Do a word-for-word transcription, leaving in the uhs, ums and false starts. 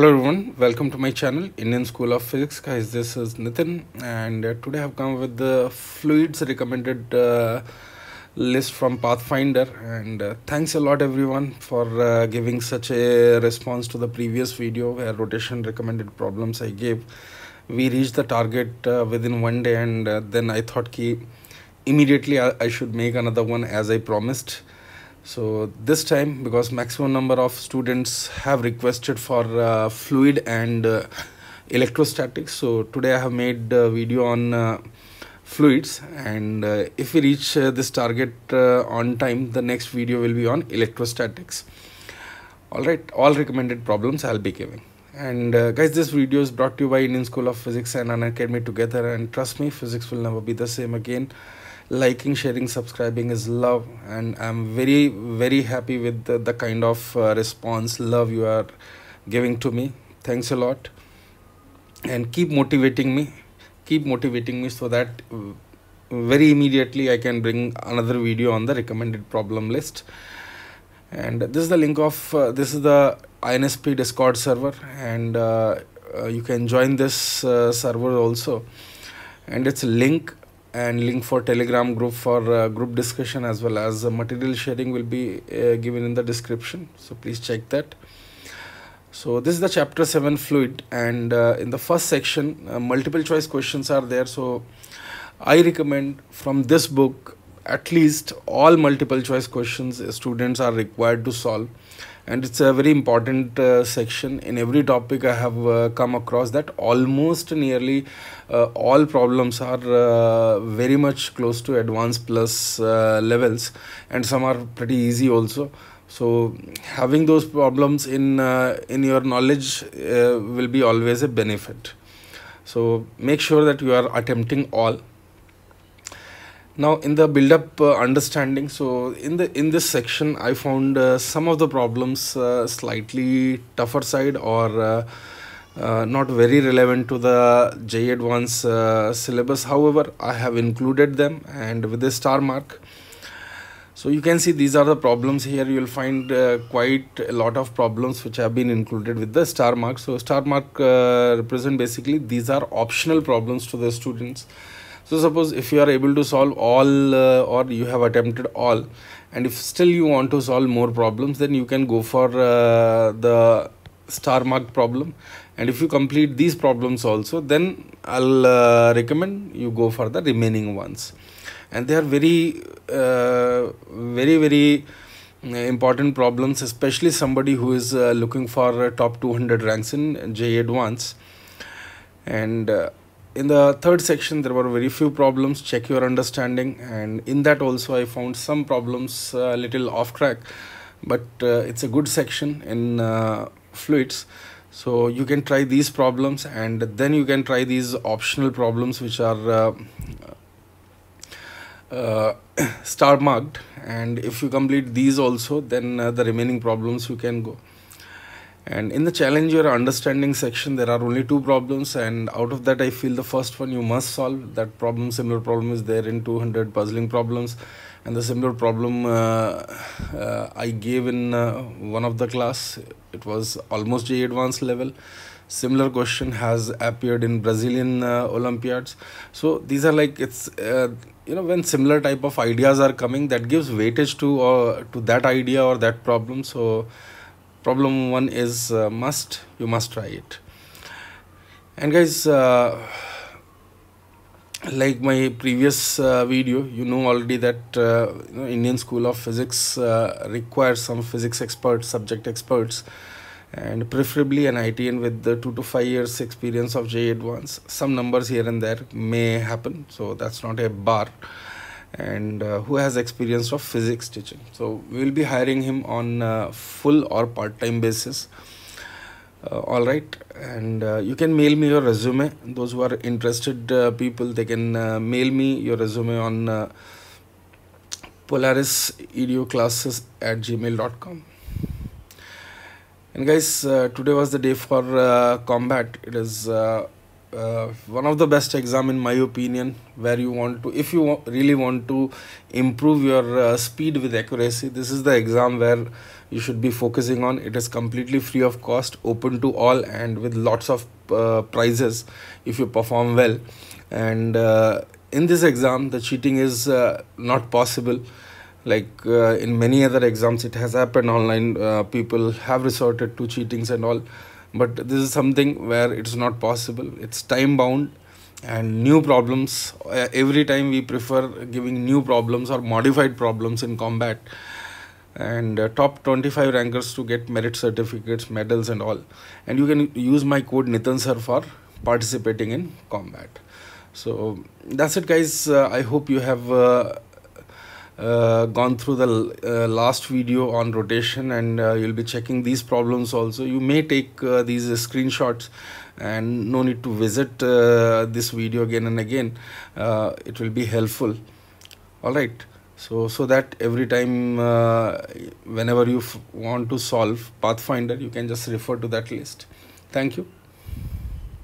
Hello everyone, welcome to my channel Indian School of Physics. Guys, this is Nitin, and uh, today I have come with the fluids recommended uh, list from Pathfinder, and uh, thanks a lot everyone for uh, giving such a response to the previous video where rotation recommended problems I gave. We reached the target uh, within one day, and uh, then I thought ki immediately I, I should make another one as I promised. So this time, because maximum number of students have requested for uh, fluid and uh, electrostatics, so today I have made a video on uh, fluids, and uh, if we reach uh, this target uh, on time, the next video will be on electrostatics. All right, all recommended problems I'll be giving. And uh, guys, this video is brought to you by Indian School of Physics and Unacademy together, and trust me, physics will never be the same again. Liking, sharing, subscribing is love, and I'm very very happy with the, the kind of uh, response, love you are giving to me. Thanks a lot, and keep motivating me keep motivating me so that very immediately I can bring another video on the recommended problem list. And this is the link of uh, this is the I N S P Discord server, and uh, uh, you can join this uh, server also, and it's link and link for Telegram group for uh, group discussion, as well as uh, material sharing will be uh, given in the description, so please check that. So this is the chapter seven, fluid, and uh, in the first section uh, multiple choice questions are there. So I recommend from this book at least all multiple choice questions students are required to solve, and it's a very important uh, section. In every topic I have uh, come across that almost nearly uh, all problems are uh, very much close to advanced plus uh, levels, and some are pretty easy also. So having those problems in uh, in your knowledge uh, will be always a benefit, so make sure that you are attempting all. Now in the build up uh, understanding, so in the in this section I found uh, some of the problems uh, slightly tougher side, or uh, uh, not very relevant to the J E E Advanced uh, syllabus. However, I have included them and with a star mark. So you can see these are the problems. Here you will find uh, quite a lot of problems which have been included with the star mark. So star mark uh, represent basically these are optional problems to the students. So suppose if you are able to solve all uh, or you have attempted all, and if still you want to solve more problems, then you can go for uh, the star mark problem. And if you complete these problems also, then I'll uh, recommend you go for the remaining ones. And they are very, uh, very, very important problems, especially somebody who is uh, looking for uh, top two hundred ranks in J E E Advanced. And uh, in the third section there were very few problems, check your understanding, and in that also I found some problems a uh, little off track, but uh, it's a good section in uh, fluids. So you can try these problems, and then you can try these optional problems which are uh, uh, star marked, and if you complete these also, then uh, the remaining problems you can go. And in the challenge your understanding section, there are only two problems, and out of that I feel the first one you must solve. That problem, similar problem is there in two hundred puzzling problems, and the similar problem uh, uh, I gave in uh, one of the class. It was almost J E E Advanced level. Similar question has appeared in Brazilian uh, Olympiads. So these are like, it's uh, you know, when similar type of ideas are coming, that gives weightage to uh, to that idea or that problem. So problem one is uh, must, you must try it. And guys, uh, like my previous uh, video, you know already that uh, you know, Indian School of Physics uh, requires some physics experts, subject experts, and preferably an I T N with the two to five years experience of J E E Advanced. Some numbers here and there may happen, so that's not a bar. And uh, who has experience of physics teaching, so we will be hiring him on uh, full or part-time basis. Uh, all right, and uh, you can mail me your resume. Those who are interested uh, people, they can uh, mail me your resume on uh, polaris edu classes at gmail dot com. And guys, uh, today was the day for uh, combat. It is uh, uh, one of the best exam in my opinion, where you want to, if you want, really want to improve your uh, speed with accuracy, this is the exam where you should be focusing on. It is completely free of cost, open to all, and with lots of uh, prizes if you perform well. And uh, in this exam the cheating is uh, not possible. Like uh, in many other exams it has happened online, uh, people have resorted to cheatings and all, but this is something where it's not possible. It's time bound and new problems. Uh, every time we prefer giving new problems or modified problems in combat, and uh, top twenty-five rankers to get merit certificates, medals and all. And you can use my code NITANSAR for participating in combat. So that's it guys. uh, I hope you have uh, uh, gone through the uh, last video on rotation, and uh, you'll be checking these problems also. You may take uh, these uh, screenshots, and no need to visit uh, this video again and again. Uh, it will be helpful. All right. So, so that every time, uh, whenever you f want to solve Pathfinder, you can just refer to that list. Thank you.